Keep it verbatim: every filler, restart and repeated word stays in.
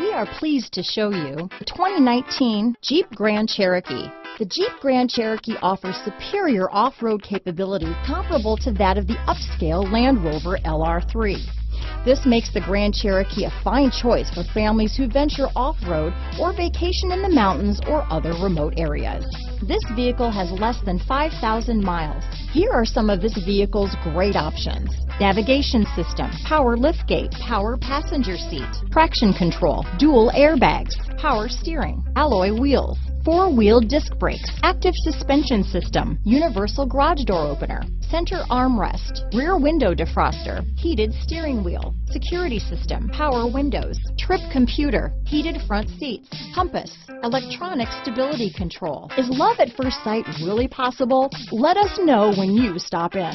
We are pleased to show you the twenty nineteen Jeep Grand Cherokee. The Jeep Grand Cherokee offers superior off-road capability comparable to that of the upscale Land Rover L R three. This makes the Grand Cherokee a fine choice for families who venture off-road or vacation in the mountains or other remote areas. This vehicle has less than five thousand miles. Here are some of this vehicle's great options: navigation system, power liftgate, power passenger seat, traction control, dual airbags, power steering, alloy wheels, four-wheel disc brakes, active suspension system, universal garage door opener, center armrest, rear window defroster, heated steering wheel, security system, power windows, trip computer, heated front seats, compass, electronic stability control. Is love at first sight really possible? Let us know when you stop in.